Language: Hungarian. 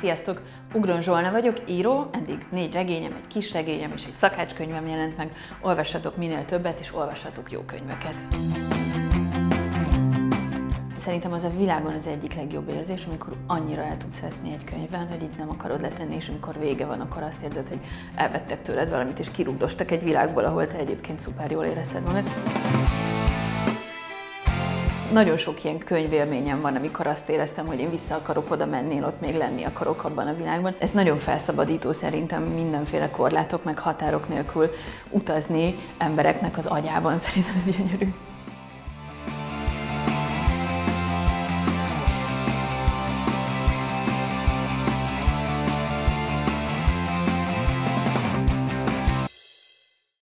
Sziasztok! Ugron Zsolna vagyok, író, eddig 4 regényem, egy kis regényem és egy szakácskönyvem jelent meg. Olvassatok minél többet és olvassatok jó könyveket. Szerintem az a világon az egyik legjobb érzés, amikor annyira el tudsz veszni egy könyvben, hogy így nem akarod letenni, és amikor vége van, akkor azt érzed, hogy elvettek tőled valamit, és kirúgdostak egy világból, ahol te egyébként szuper jól érezted magad. Nagyon sok ilyen könyvélményem van, amikor azt éreztem, hogy én vissza akarok oda menni, ott még lenni akarok abban a világban. Ez nagyon felszabadító szerintem mindenféle korlátok, meg határok nélkül utazni embereknek az agyában. Szerintem ez gyönyörű.